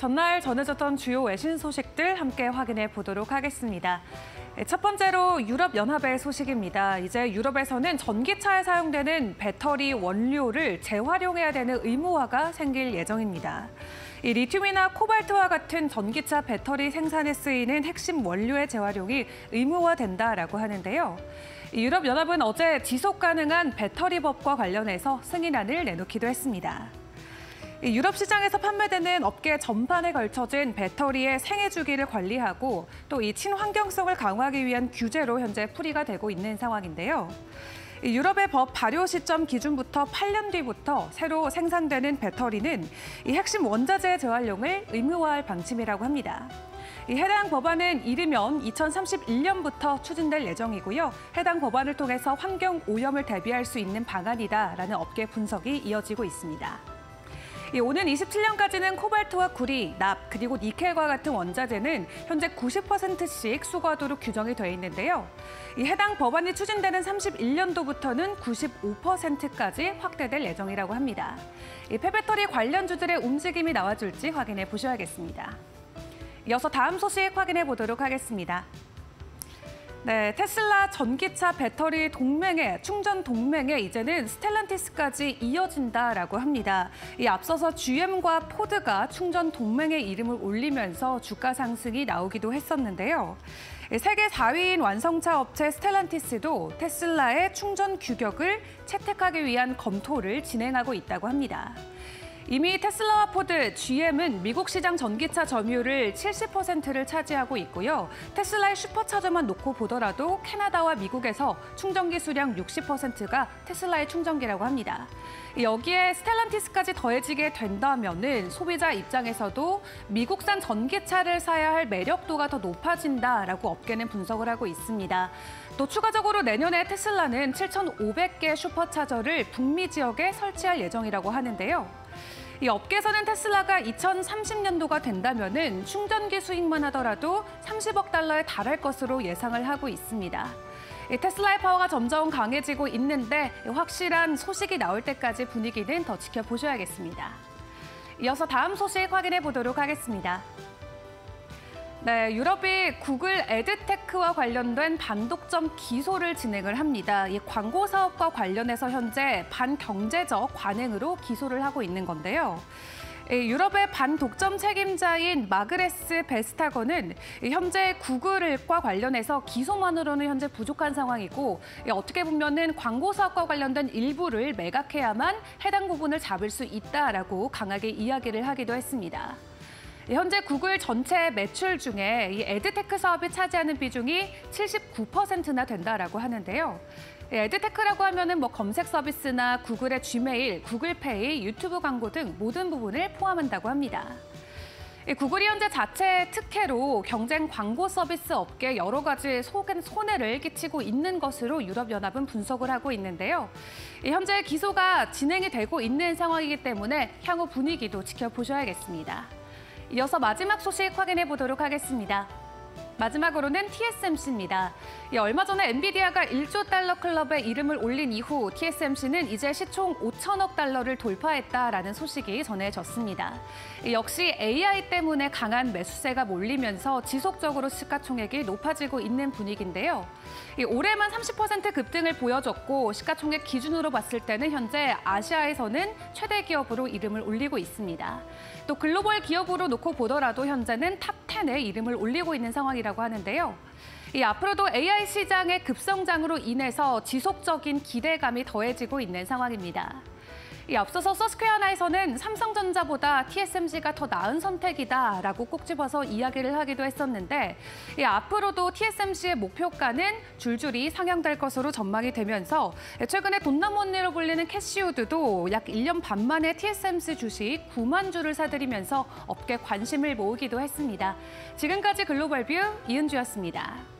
전날 전해졌던 주요 외신 소식들 함께 확인해 보도록 하겠습니다. 첫 번째로 유럽연합의 소식입니다. 이제 유럽에서는 전기차에 사용되는 배터리 원료를 재활용해야 되는 의무화가 생길 예정입니다. 이 리튬이나 코발트와 같은 전기차 배터리 생산에 쓰이는 핵심 원료의 재활용이 의무화된다라고 하는데요. 유럽연합은 어제 지속 가능한 배터리법과 관련해서 승인안을 내놓기도 했습니다. 유럽 시장에서 판매되는 업계 전반에 걸쳐진 배터리의 생애 주기를 관리하고 또 이 친환경성을 강화하기 위한 규제로 현재 풀이가 되고 있는 상황인데요. 유럽의 법 발효 시점 기준부터 8년 뒤부터 새로 생산되는 배터리는 이 핵심 원자재 재활용을 의무화할 방침이라고 합니다. 이 해당 법안은 이르면 2031년부터 추진될 예정이고요. 해당 법안을 통해서 환경 오염을 대비할 수 있는 방안이다라는 업계 분석이 이어지고 있습니다. 오는 27년까지는 코발트와 구리, 납, 그리고 니켈과 같은 원자재는 현재 90%씩 수거하도록 규정이 돼 있는데요. 이 해당 법안이 추진되는 31년도부터는 95%까지 확대될 예정이라고 합니다. 이 폐배터리 관련주들의 움직임이 나와줄지 확인해 보셔야겠습니다. 이어서 다음 소식 확인해 보도록 하겠습니다. 네, 테슬라 전기차 배터리 동맹의 충전 동맹에 이제는 스텔란티스까지 이어진다라고 합니다. 이 앞서서 GM과 포드가 충전 동맹의 이름을 올리면서 주가 상승이 나오기도 했었는데요. 세계 4위인 완성차 업체 스텔란티스도 테슬라의 충전 규격을 채택하기 위한 검토를 진행하고 있다고 합니다. 이미 테슬라와 포드, GM은 미국 시장 전기차 점유율을 70%를 차지하고 있고요. 테슬라의 슈퍼차저만 놓고 보더라도 캐나다와 미국에서 충전기 수량 60%가 테슬라의 충전기라고 합니다. 여기에 스텔란티스까지 더해지게 된다면은 소비자 입장에서도 미국산 전기차를 사야 할 매력도가 더 높아진다라고 업계는 분석을 하고 있습니다. 또 추가적으로 내년에 테슬라는 7,500개 슈퍼차저를 북미 지역에 설치할 예정이라고 하는데요. 이 업계에서는 테슬라가 2030년도가 된다면은 충전기 수익만 하더라도 30억 달러에 달할 것으로 예상을 하고 있습니다. 이 테슬라의 파워가 점점 강해지고 있는데 확실한 소식이 나올 때까지 분위기는 더 지켜보셔야겠습니다. 이어서 다음 소식 확인해 보도록 하겠습니다. 네, 유럽이 구글 에드테크와 관련된 반독점 기소를 진행을 합니다. 이 광고 사업과 관련해서 현재 반경제적 관행으로 기소를 하고 있는 건데요. 유럽의 반독점 책임자인 마그레스 베스타거는 현재 구글과 관련해서 기소만으로는 현재 부족한 상황이고 어떻게 보면은 광고 사업과 관련된 일부를 매각해야만 해당 부분을 잡을 수 있다라고 강하게 이야기를 하기도 했습니다. 현재 구글 전체 매출 중에 이 에드테크 사업이 차지하는 비중이 79%나 된다라고 하는데요. 에드테크라고 하면은 뭐 검색 서비스나 구글의 지메일, 구글페이, 유튜브 광고 등 모든 부분을 포함한다고 합니다. 구글이 현재 자체 특혜로 경쟁 광고 서비스 업계에 여러 가지 손해를 끼치고 있는 것으로 유럽연합은 분석을 하고 있는데요. 현재 기소가 진행이 되고 있는 상황이기 때문에 향후 분위기도 지켜보셔야겠습니다. 이어서 마지막 소식 확인해 보도록 하겠습니다. 마지막으로는 TSMC입니다. 얼마 전에 엔비디아가 1조 달러 클럽에 이름을 올린 이후 TSMC는 이제 시총 5천억 달러를 돌파했다라는 소식이 전해졌습니다. 역시 AI 때문에 강한 매수세가 몰리면서 지속적으로 시가총액이 높아지고 있는 분위기인데요. 올해만 30% 급등을 보여줬고 시가총액 기준으로 봤을 때는 현재 아시아에서는 최대 기업으로 이름을 올리고 있습니다. 또 글로벌 기업으로 놓고 보더라도 현재는 탑10에 이름을 올리고 있는 상황이라 하는데요. 이 앞으로도 AI 시장의 급성장으로 인해서 지속적인 기대감이 더해지고 있는 상황입니다. 이 앞서서 서스퀘어나에서는 삼성전자보다 TSMC가 더 나은 선택이다라고 꼭 집어서 이야기를 하기도 했었는데 이 앞으로도 TSMC의 목표가는 줄줄이 상향될 것으로 전망이 되면서 최근에 돈남 언니로 불리는 캐시우드도 약 1년 반 만에 TSMC 주식 9만 주를 사들이면서 업계 관심을 모으기도 했습니다. 지금까지 글로벌 뷰 이은주였습니다.